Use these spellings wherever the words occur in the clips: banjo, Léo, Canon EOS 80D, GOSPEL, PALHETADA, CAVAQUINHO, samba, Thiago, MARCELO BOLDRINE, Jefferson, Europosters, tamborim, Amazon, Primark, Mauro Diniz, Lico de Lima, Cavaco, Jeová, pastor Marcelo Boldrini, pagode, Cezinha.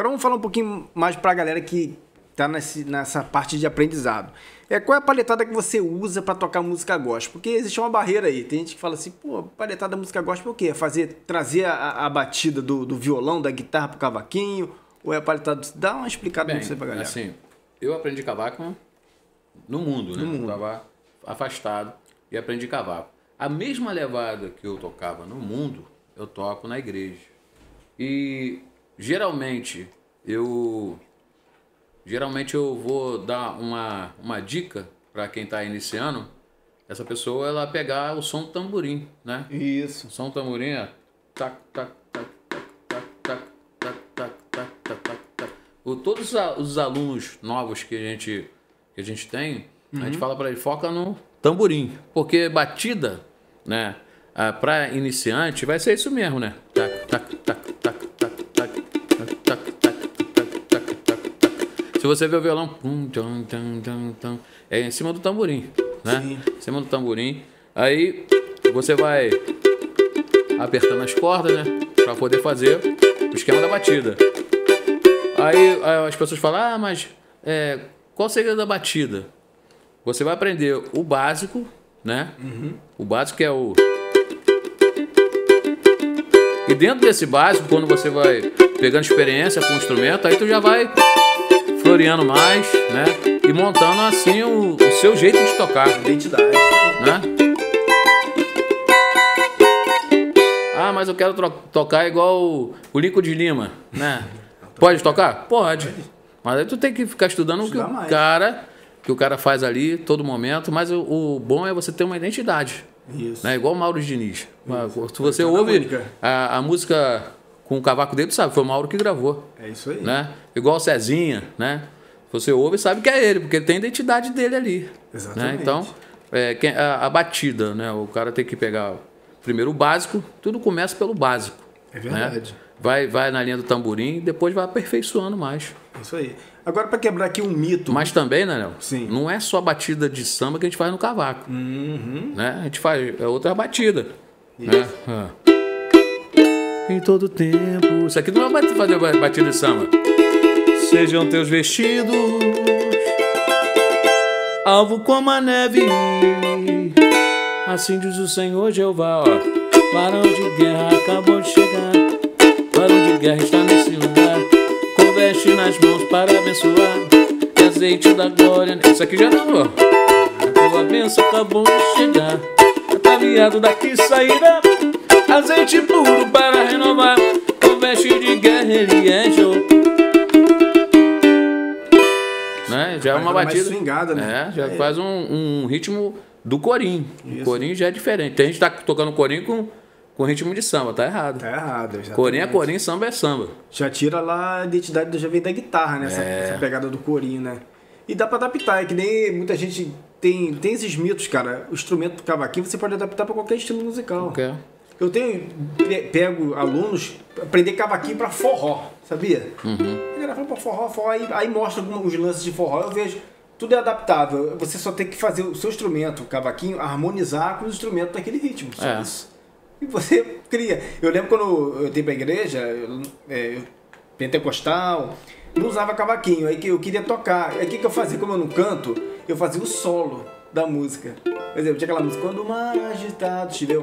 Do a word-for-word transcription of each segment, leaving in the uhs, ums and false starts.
Agora vamos falar um pouquinho mais para a galera que está nessa parte de aprendizado. É, qual é a palhetada que você usa para tocar música gospel? Porque existe uma barreira aí. Tem gente que fala assim, pô, palhetada música gospel é o quê? É fazer, trazer a, a batida do, do violão, da guitarra para o cavaquinho? Ou é a palhetada... Dá uma explicada para você para a galera. Assim, eu aprendi cavaco no mundo, né? No mundo. Eu estava afastado e aprendi cavaco. A mesma levada que eu tocava no mundo, eu toco na igreja. E geralmente eu... Geralmente eu vou dar uma, uma dica para quem está iniciando, essa pessoa ela pegar o som do tamborim, né? Isso. O som do tamborim é tac, tac, tac, tac, tac, tac, tac, tac, tac, tac, tac. O, todos os alunos novos que a gente, que a gente tem, uhum. a gente fala para ele, foca no tamborim. Porque batida, né? Ah, para iniciante vai ser isso mesmo, né? Tac, tac, tac, tac, tac, tac, tac, tac. Se você vê o violão, é em cima do tamborim, né? Sim. Em cima do tamborim. Aí você vai apertando as cordas, né? Pra poder fazer o esquema da batida. Aí as pessoas falam, ah, mas é, qual o segredo da batida? Você vai aprender o básico, né? Uhum. O básico é o... E dentro desse básico, quando você vai pegando experiência com o instrumento, aí tu já vai... floreando mais, né? E montando assim o, o seu jeito de tocar. Identidade. Né? Ah, mas eu quero tocar igual o, o Lico de Lima, né? Pode tocar? Pode. Mas aí tu tem que ficar estudando o que o cara, que o cara faz ali, todo momento. Mas o, o bom é você ter uma identidade. Isso. Né? Igual o Mauro Diniz. Isso. Se você ouve a, a música... com o cavaco dele, tu sabe, foi o Mauro que gravou. É isso aí. Né? Igual o Cezinha, né? Você ouve e sabe que é ele, porque ele tem a identidade dele ali. Exatamente. Né? Então, é, a, a batida, né? O cara tem que pegar primeiro o básico, tudo começa pelo básico. É verdade. Né? Vai, vai na linha do tamborim e depois vai aperfeiçoando mais. É isso aí. Agora, para quebrar aqui um mito... Mas também, né, Léo? Sim. Não é só a batida de samba que a gente faz no cavaco. Uhum. Né? A gente faz outra batida. Isso. Né? É. Em todo tempo. Isso aqui não vai fazer batida de samba. Sejam teus vestidos alvo como a neve, assim diz o Senhor Jeová. Ó, barão de guerra acabou de chegar. Barão de guerra está nesse lugar, com veste nas mãos para abençoar, e azeite da glória. Isso aqui já não, ó. A tua bênção acabou de chegar, ataviado daqui sairá, azeite puro para renovar, o vestido de guerra ele é show. Né? Já é uma batida swingada, né? É, já é. Faz um, um ritmo do corinho. Isso. O corinho já é diferente. Tem gente que tá tocando corinho com, com ritmo de samba, tá errado. Tá errado, exatamente. Corinho é corinho, samba é samba. Já tira lá a identidade do já vem da guitarra, né? Essa, é. essa pegada do corinho, né? E dá para adaptar, é que nem muita gente tem, tem esses mitos, cara. O instrumento do cavaquinho você pode adaptar para qualquer estilo musical. Qualquer. Eu tenho, pego alunos aprender cavaquinho para forró, sabia? Uhum. A galera fala pra forró, forró, aí, aí mostra alguns lances de forró, eu vejo, tudo é adaptável, você só tem que fazer o seu instrumento, o cavaquinho, harmonizar com os instrumentos daquele ritmo, só é. Isso. E você cria. Eu lembro quando eu entrei pra igreja, eu, é, eu, pentecostal, não usava cavaquinho, aí que eu queria tocar, aí o que, que eu fazia, como eu não canto, eu fazia o solo da música. Por exemplo, tinha aquela música, quando o mar agitado estiver...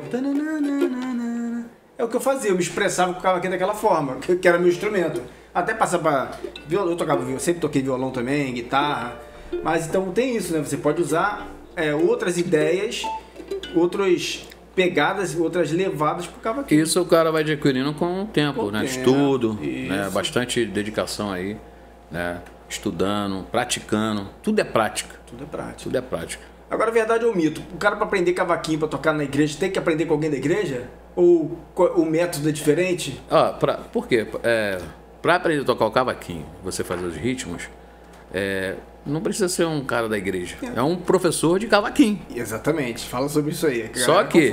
É o que eu fazia, eu me expressava com o cavaquinho daquela forma, que era meu instrumento. Até passar para violão, eu tocava violão, sempre toquei violão também, guitarra. Mas então tem isso, né? Você pode usar é, outras ideias, outras pegadas, outras levadas para o cavaquinho. Isso o cara vai adquirindo com o tempo, com né? Tempo, estudo, né? Bastante dedicação aí, né? Estudando, praticando, tudo é prática. Tudo é prática. Tudo é prática. Agora, a verdade ou o mito? O cara, para aprender cavaquinho, para tocar na igreja, tem que aprender com alguém da igreja? Ou o método é diferente? Ah, pra, por quê? É, para aprender a tocar o cavaquinho, você fazer os ritmos, é, não precisa ser um cara da igreja. É, é um professor de cavaquinho. Exatamente. Fala sobre isso aí. Que só que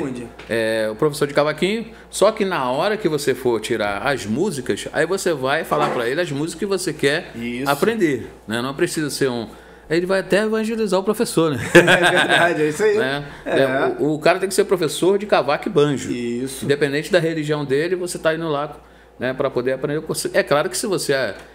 é, o professor de cavaquinho, só que na hora que você for tirar as músicas, aí você vai falar para ele as músicas que você quer isso. aprender. Né? Não precisa ser um... Ele vai até evangelizar o professor, né? É verdade, é isso aí. Né? É. É, o, o cara tem que ser professor de cavaco e banjo. Isso. Independente da religião dele, você está indo lá, né, para poder aprender. É claro que se você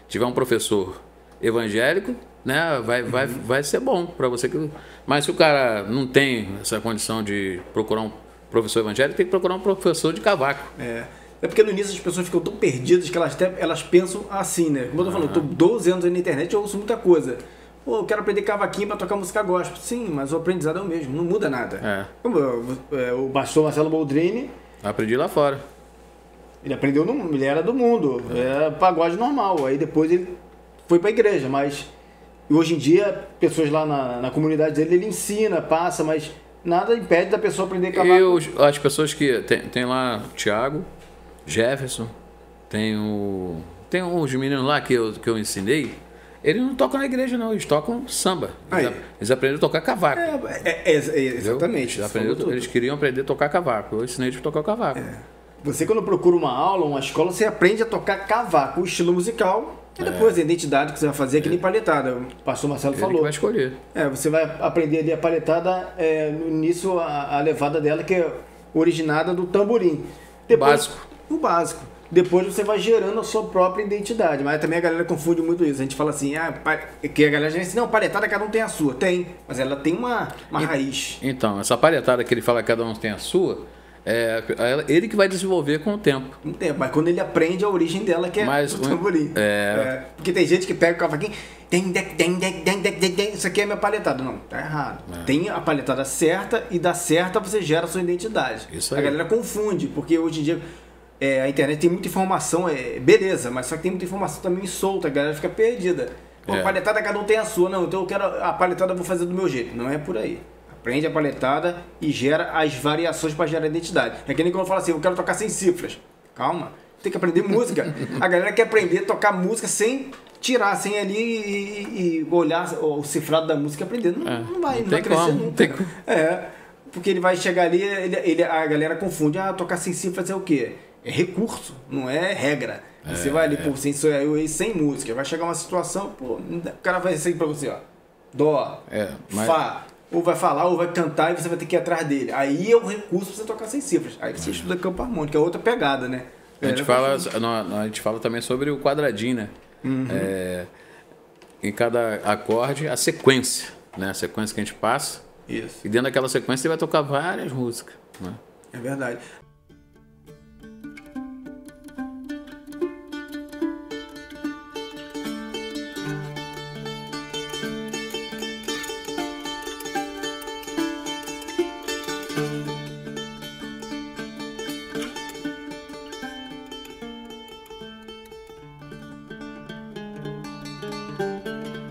tiver um professor evangélico, né, vai, vai, vai ser bom para você. Que... Mas se o cara não tem essa condição de procurar um professor evangélico, tem que procurar um professor de cavaco. É. É porque no início as pessoas ficam tão perdidas que elas, até, elas pensam assim, né? Como eu tô falando, eu tô doze anos aí na internet e ouço muita coisa. Pô, eu quero aprender cavaquinho para tocar música gospel. Sim, mas o aprendizado é o mesmo, não muda nada. É. O pastor Marcelo Boldrini... Aprendi lá fora. Ele aprendeu, no, ele era do mundo, é. era pagode normal. Aí depois ele foi para a igreja, mas... Hoje em dia, pessoas lá na, na comunidade dele, ele ensina, passa, mas nada impede da pessoa aprender cavaco. Eu, as pessoas que... Tem, tem lá o Thiago... Jefferson, tem o, tem os meninos lá que eu, que eu ensinei, eles não tocam na igreja não, eles tocam samba. Eles, a, eles aprenderam a tocar cavaco. É, é, é, exatamente. Eles, aprenderam, eles queriam aprender a tocar cavaco, eu ensinei eles a tocar cavaco. É. Você quando procura uma aula, uma escola, você aprende a tocar cavaco, o estilo musical, e depois é. a identidade que você vai fazer é que nem palhetada. O pastor Marcelo Ele falou. Que vai escolher. É, você vai aprender ali a palhetada, é, no início a, a levada dela que é originada do tamborim. Depois, básico. O básico. Depois você vai gerando a sua própria identidade. Mas também a galera confunde muito isso. A gente fala assim, ah, que a galera já ensina, não, palhetada cada um tem a sua. Tem, mas ela tem uma, uma raiz. Então, essa palhetada que ele fala que cada um tem a sua, é ele que vai desenvolver com o tempo. Com o tempo, mas quando ele aprende a origem dela, que é mas, o tamborim. É... É, porque tem gente que pega o cavaquinho, tem, tem, tem, tem, tem, tem, isso aqui é minha palhetada. Não, tá errado. É. Tem a palhetada certa e da certa você gera a sua identidade. Isso aí. A galera confunde, porque hoje em dia... É, a internet tem muita informação, é, beleza, mas só que tem muita informação também solta, a galera fica perdida. Pô, é. A palhetada cada um tem a sua, não, então eu quero a palhetada, eu vou fazer do meu jeito. Não é por aí. Aprende a palhetada e gera as variações para gerar a identidade. É que nem quando eu falo assim, eu quero tocar sem cifras. Calma, tem que aprender música. A galera quer aprender a tocar música sem tirar, sem ali e, e olhar o cifrado da música e aprender. Não, é. não vai, não, não vai crescer como, nunca. É, porque ele vai chegar ali, ele, ele, a galera confunde, ah, tocar sem cifras é o quê? É recurso, não é regra. É, você vai ali, é. por sem, sem música, vai chegar uma situação, pô, o cara vai sair pra você, ó, dó, é, mas... fá, ou vai falar, ou vai cantar, e você vai ter que ir atrás dele. Aí é o recurso pra você tocar sem cifras. Aí você uhum. estuda campo harmônico, é outra pegada, né? A gente, é, fala, não, a gente fala também sobre o quadradinho, né? Uhum. É, em cada acorde, a sequência, né? A sequência que a gente passa. Isso. E dentro daquela sequência você vai tocar várias músicas, né? É verdade.